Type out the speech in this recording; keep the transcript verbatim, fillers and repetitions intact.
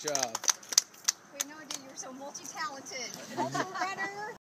job.